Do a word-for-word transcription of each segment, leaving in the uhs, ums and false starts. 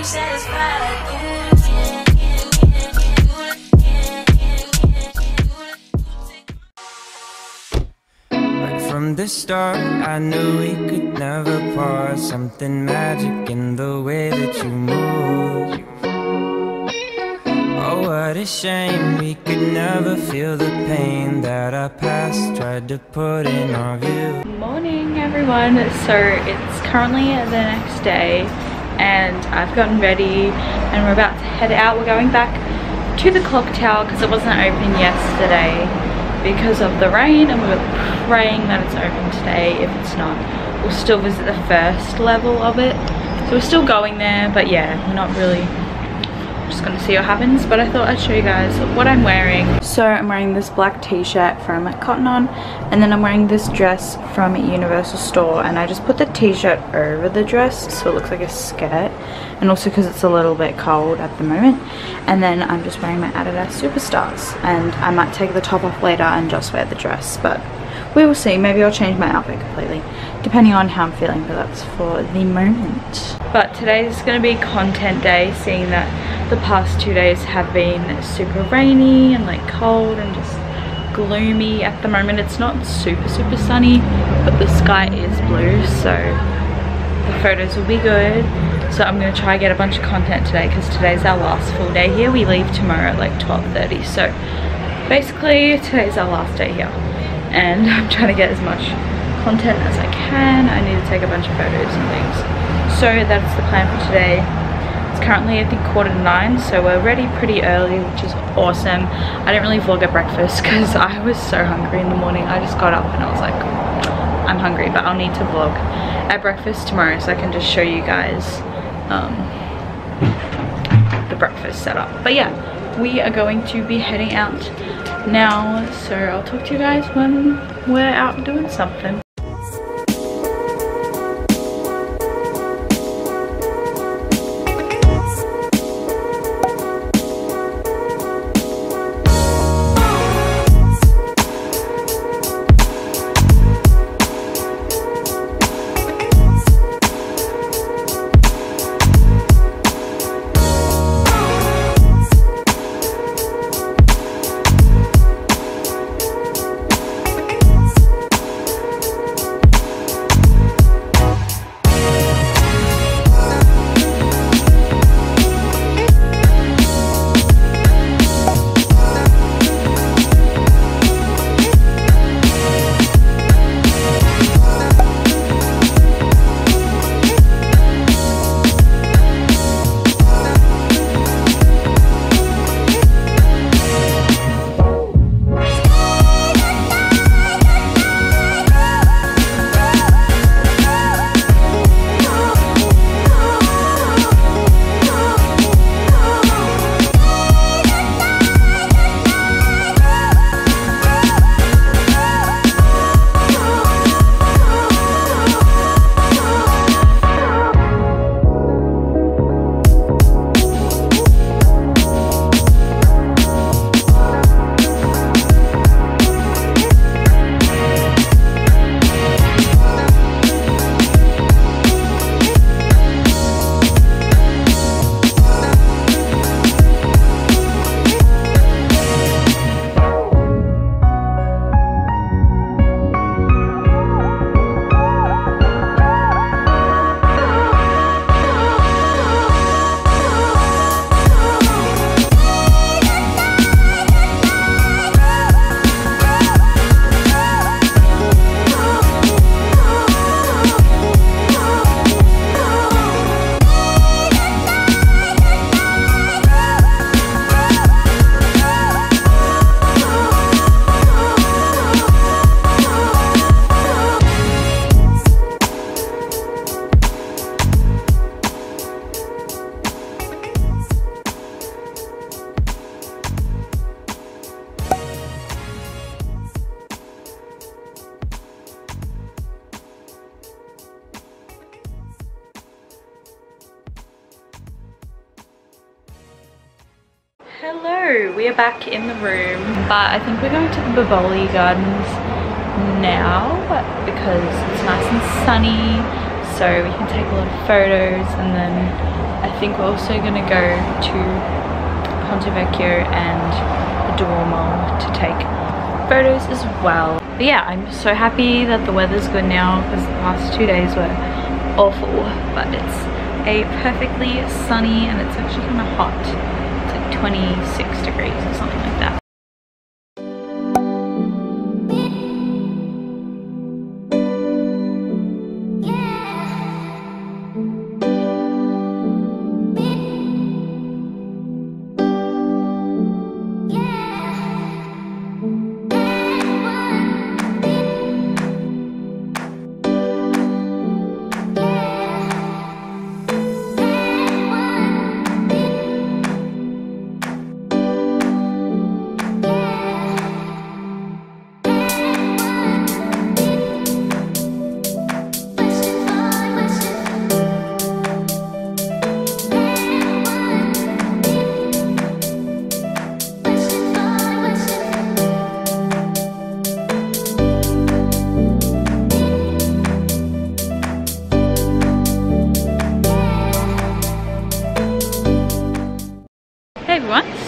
I'm satisfied. From the start, I knew we could never part. Something magic in the way that you move. Oh, what a shame we could never feel the pain that our past tried to put in our view. Good morning, everyone. So it's currently the next day, and I've gotten ready, and we're about to head out. We're going back to the clock tower because it wasn't open yesterday because of the rain, and we were praying that it's open today. If it's not, we'll still visit the first level of it. So we're still going there, but yeah, we're not really, I'm just gonna see what happens. But I thought I'd show you guys what I'm wearing. So I'm wearing this black t-shirt from Cotton On, and then I'm wearing this dress from Universal Store, and I just put the t-shirt over the dress so it looks like a skirt, and also because it's a little bit cold at the moment. And then I'm just wearing my Adidas Superstars, and I might take the top off later and just wear the dress, but we will see. Maybe I'll change my outfit completely depending on how I'm feeling, but that's for the moment. But today is going to be content day, seeing that the past two days have been super rainy and like cold and just gloomy at the moment. It's not super super sunny, but the sky is blue, so the photos will be good. So I'm going to try and get a bunch of content today because today's our last full day here. We leave tomorrow at like twelve thirty, so basically today's our last day here, and I'm trying to get as much content as I can. I need to take a bunch of photos and things, so that's the plan for today. It's currently, I think, quarter to nine, so we're ready pretty early, which is awesome. I didn't really vlog at breakfast because I was so hungry in the morning. I just got up and I was like, I'm hungry, but I'll need to vlog at breakfast tomorrow so I can just show you guys um, the breakfast setup. But yeah, we are going to be heading out now, so I'll talk to you guys when we're out doing something. Hello, we are back in the room, but I think we're going to the Boboli Gardens now because it's nice and sunny, so we can take a lot of photos, and then I think we're also gonna go to Ponte Vecchio and the Duomo to take photos as well. But yeah, I'm so happy that the weather's good now because the past two days were awful, but it's a perfectly sunny and it's actually kind of hot. It's like twenty-six degrees or something like that.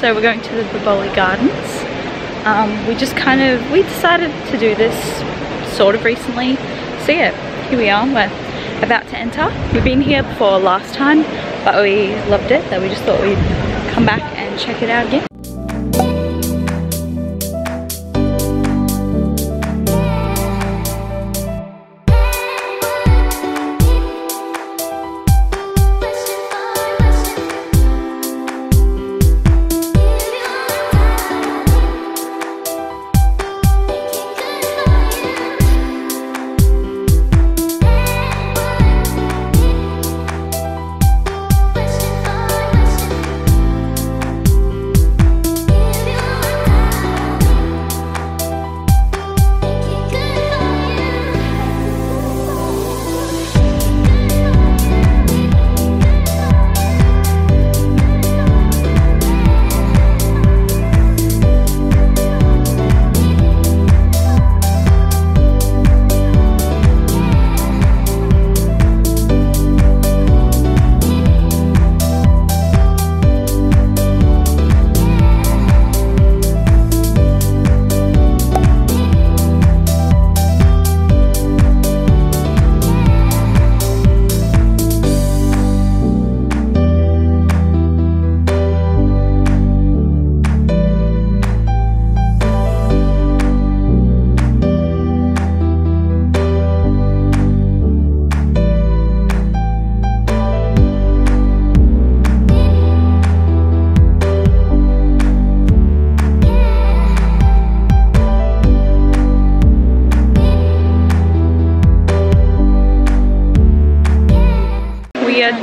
So we're going to the Boboli Gardens. Um, we just kind of, we decided to do this sort of recently. So yeah, here we are, we're about to enter. We've been here before last time, but we loved it, so we just thought we'd come back and check it out again.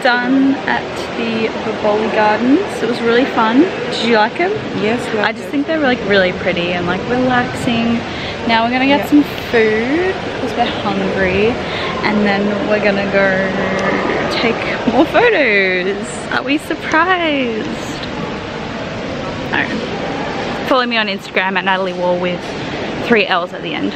Done at the Boboli Gardens. It was really fun. Did you like them? Yes, we liked I just it. think they're like really pretty and like relaxing. Now we're gonna get yep. some food because we're hungry, and then we're gonna go take more photos. Are we surprised? No. Follow me on Instagram at Natalie Wall with three L's at the end.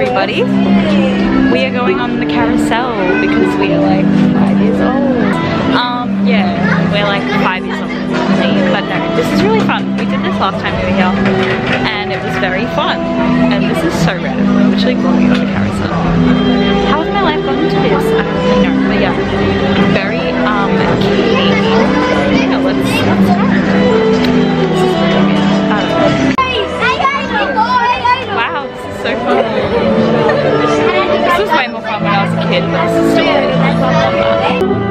Everybody, we are going on the carousel because we are like five years old. Um, yeah, last time we were here and it was very fun. And this is so rare. I'm actually vlogging on a carousel. How has my life gotten to this? I don't know, but yeah, very um key. Yeah, let's let's start. This is really weird. I don't know. Wow, this is so fun. This was way more fun when I was a kid, but this is still really fun.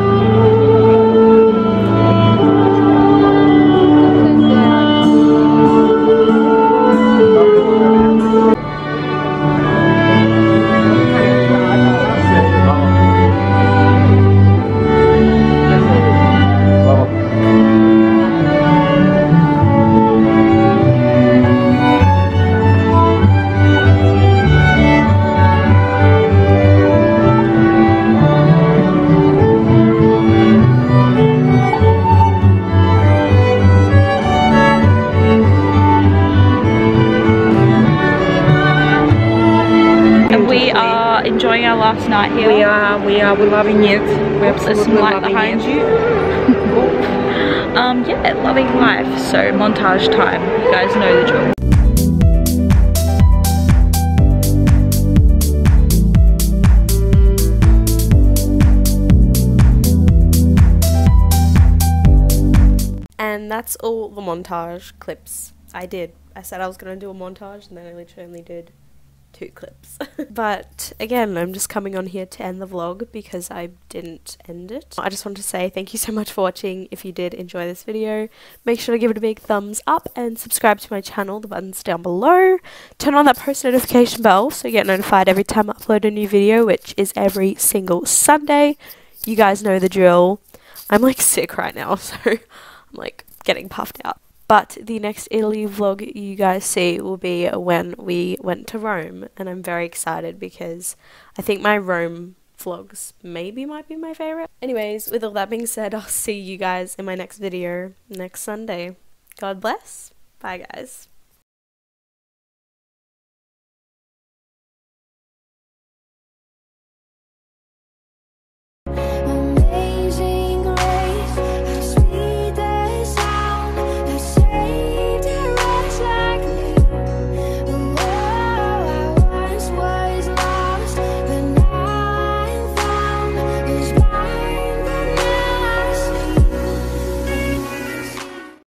Night here. We are, we are, we're loving it. We're Oops, absolutely loving behind it. you. um, yeah, loving life. So montage time. You guys know the drill. And that's all the montage clips I did. I said I was going to do a montage and then I literally only did two clips. But again, I'm just coming on here to end the vlog because I didn't end it. I just want to say thank you so much for watching. If you did enjoy this video, make sure to give it a big thumbs up and subscribe to my channel. The button's down below. Turn on that post notification bell so you get notified every time I upload a new video, which is every single Sunday. You guys know the drill. I'm like sick right now, so I'm like getting puffed out. But the next Italy vlog you guys see will be when we went to Rome. And I'm very excited because I think my Rome vlogs maybe might be my favourite. Anyways, with all that being said, I'll see you guys in my next video next Sunday. God bless. Bye, guys.